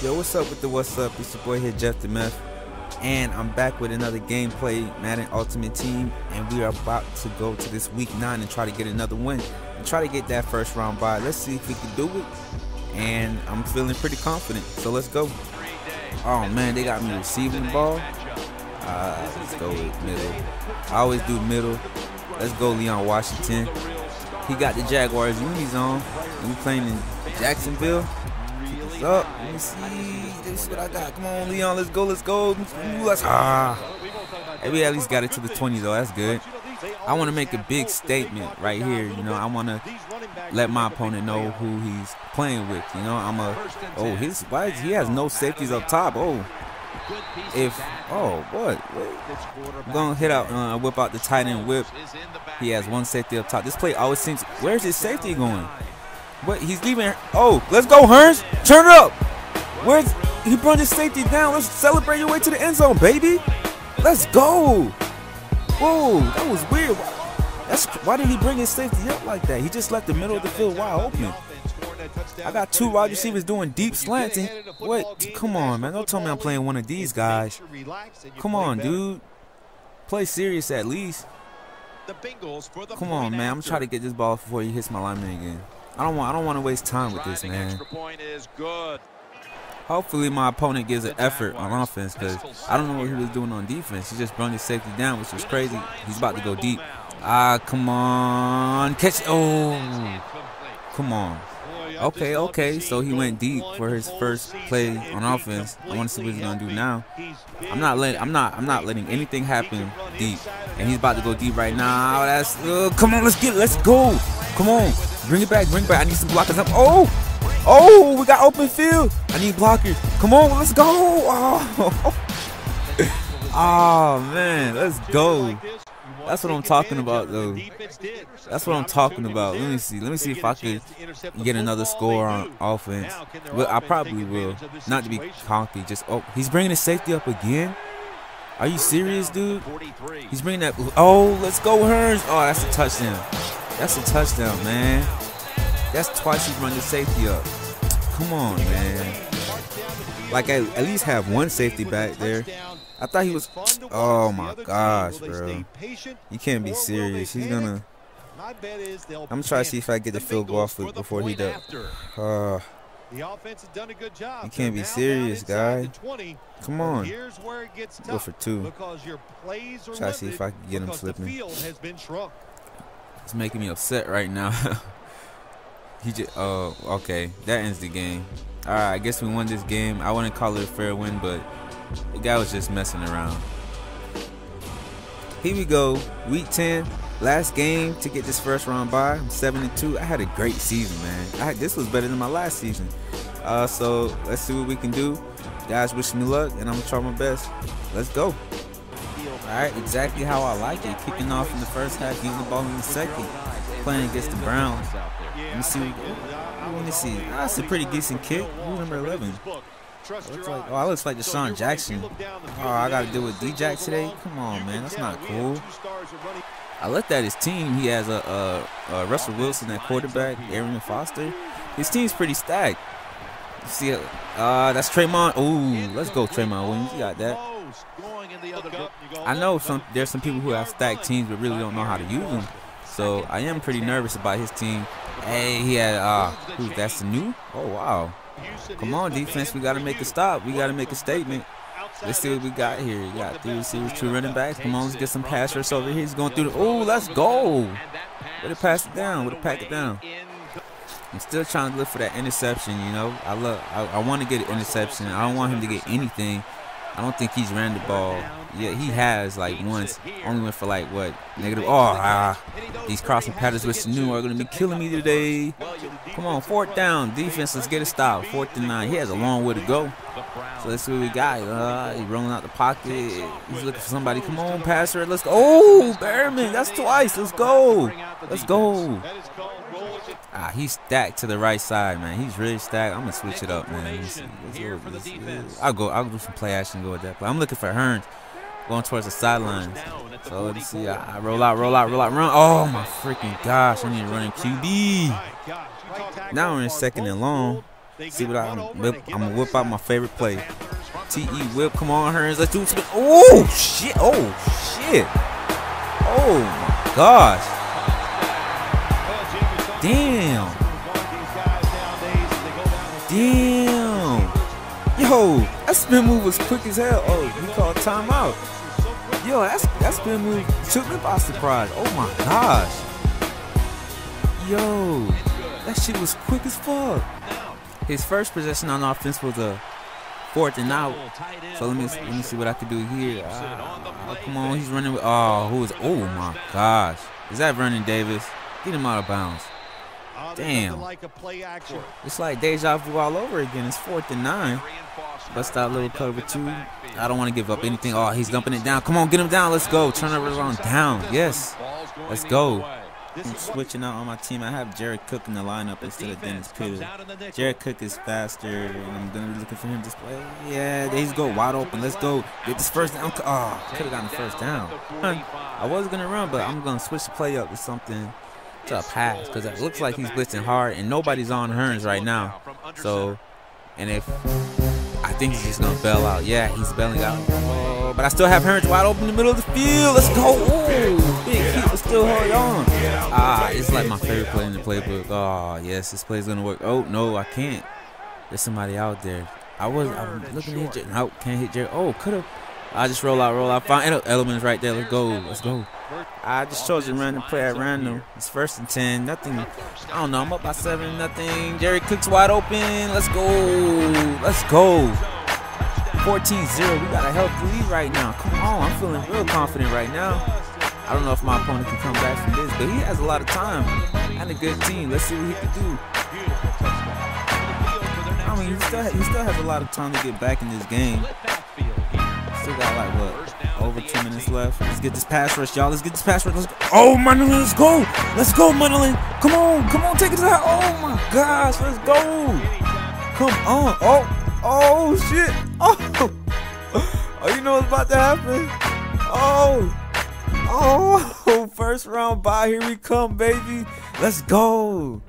Yo, what's up with the what's up? It's your boy here, Jeff the Meth, and I'm back with another gameplay Madden Ultimate Team, and we are about to go to this week 9 and try to get another win and try to get that first round bye. Let's see if we can do it, and I'm feeling pretty confident, so let's go. Oh man, they got me receiving the ball. Let's go with middle. I always do middle. Let's go Leon Washington. He got the Jaguars unis on, and we playing in Jacksonville. What's up? Let me see. This is what I got. Come on, Leon. Let's go. Let's go. Hey, we at least got it to the 20, though. That's good. I want to make a big statement right here. You know, I want to let my opponent know who he's playing with. You know, he has no safeties up top. I'm gonna hit out, whip out the tight end whip. He has one safety up top. This play always seems. Where's his safety going? But he's leaving. Oh, let's go, Hurns. Turn it up. He brought his safety down. Let's celebrate your way to the end zone, baby. Let's go. Whoa, that was weird. Why did he bring his safety up like that? He just left the middle of the field wide open. I got two wide receivers doing deep slants. And what? Come on, man. Don't tell me I'm playing one of these guys. Come on, dude. Play serious at least. Come on, man. I'm trying to get this ball before he hits my lineman again. I don't want to waste time with this, man. Hopefully my opponent gives an effort on offense, because I don't know what he was doing on defense. He just brought his safety down, which was crazy. He's about to go deep. Come on. Catch. Come on. Okay. So he went deep for his first play on offense. I want to see what he's gonna do now. I'm not letting anything happen deep. And he's about to go deep right now. That's come on, let's go. Come on. Bring it back, bring it back. I need some blockers up. We got open field. I need blockers. Come on, let's go. Oh man, let's go. That's what I'm talking about, though. That's what I'm talking about. Let me see if I could get another score on offense. Well, I probably will. Not to be cocky, just he's bringing his safety up again. Are you serious, dude? He's bringing that. Let's go, Hurns. That's a touchdown. That's a touchdown, man. That's twice he's run the safety up. Come on, man. Like, at least have one safety back there. I thought he was. Oh my gosh, bro. You can't be serious. He's gonna. I'm gonna try to see if I get the field goal off before he does. The offense has done a good job. You can't be serious, guy. Come on. Go for two. Try to see if I can get him slipping. It's making me upset right now. He just. Okay. That ends the game. All right. I guess we won this game. I wouldn't call it a fair win, but the guy was just messing around. Here we go. Week 10. Last game to get this first round bye. I'm 7-2. I had a great season, man. This was better than my last season. So let's see what we can do. Guys, wish me luck, and I'm going to try my best. Let's go. Alright, exactly how I like it. Kicking off in the first half, using the ball in the second. Playing against the Browns. Let me see. That's a pretty decent kick. Rule number 11. I looks like Deshaun Jackson. I got to deal with D-Jack today? Come on, man. That's not cool. I looked at his team. He has a Russell Wilson at quarterback, Arian Foster. His team's pretty stacked. You see, that's Tramon. Let's go, Tramon Williams. You got that. I know there's some people who have stacked teams but really don't know how to use them. So I am pretty nervous about his team. Hey, he had, who's that, Sanu? Wow. Come on, defense. We got to make a stop. We got to make a statement. Let's see what we got here. We got 3 receivers, 2 running backs. Come on, let's get some pass rush over here. He's going through the. Let's go. Would have passed it down. Would have packed it down. I'm still trying to look for that interception, you know. I want to get an interception. I don't want him to get anything. I don't think he's ran the ball. Yeah, he has, like, once. Only went for, like, what? Negative. These crossing patterns with Sanu are going to be killing me today. Come on, 4th down. Defense, let's get a stop. 4th and 9. He has a long way to go. So let's see what we got. He's rolling out the pocket. He's looking for somebody. Come on, passer. Let's go. Bearman. That's twice. Let's go. Let's go. He's stacked to the right side, man. He's really stacked. I'm going to switch it up, man. I'll do some play action and go with that. But I'm looking for Hearns going towards the sidelines. So let's see. I roll out, run. Oh, my freaking gosh. I need to run in QB. Now we're in 2nd and long. See what I'm gonna whip out my favorite play. TE whip, come on, Hurns, let's do it. Oh shit! Oh shit! Oh my gosh! Damn! Damn! Yo, that spin move was quick as hell. Oh, you called timeout. Yo, that spin move took me by surprise. Oh my gosh! Yo, that shit was quick as fuck. His first possession on offense was a 4th and out. So let me see what I can do here. Oh, come on, he's running with. Oh, who is? Oh my gosh! Is that Vernon Davis? Get him out of bounds. Damn. It's like deja vu all over again. It's 4th and 9. Bust out little cover 2. I don't want to give up anything. Oh, he's dumping it down. Come on, get him down. Let's go. Turnovers on down. Yes. Let's go. I'm switching out on my team. I have Jared Cook in the lineup instead of Dennis Poole. Jared Cook is faster, and I'm going to be looking for him to play. Yeah, they just go wide open. Let's go. Get this first down. Oh, could have gotten the first down. I was going to run, but I'm going to switch the play up to something, to a pass, because it looks like he's blitzing hard, and nobody's on Hurns right now. So, and if I think he's just going to bail out. Yeah, he's bailing out. Oh, but I still have Hurns wide open in the middle of the field. Let's go. Ooh, big keeper still hold on. Ah, it's like my favorite play in the playbook. Oh, yes, this play is going to work. Oh, no, I can't. There's somebody out there. I was looking at Jared. No, can't hit Jared. Oh, could have. I just roll out. Find elements right there. Let's go. Let's go. I just chose a random play at random. It's 1st and 10. Nothing. I don't know. I'm up by 7. Nothing. Jared Cook's wide open. Let's go. Let's go. 14-0. We got a healthy lead right now. Come on. I'm feeling real confident right now. I don't know if my opponent can come back from this, but he has a lot of time and a good team. Let's see what he can do. I mean, he still has a lot of time to get back in this game. We got like what, over 2 minutes left. Let's get this pass rush, y'all. Let's get this pass rush. Let's go. Oh, Munnerlyn, let's go. Let's go, Munnerlyn. Come on, come on, take it out. Oh my gosh, let's go. Come on. Oh, oh shit. Oh, oh, you know what's about to happen. Oh, oh, first round bye. Here we come, baby. Let's go.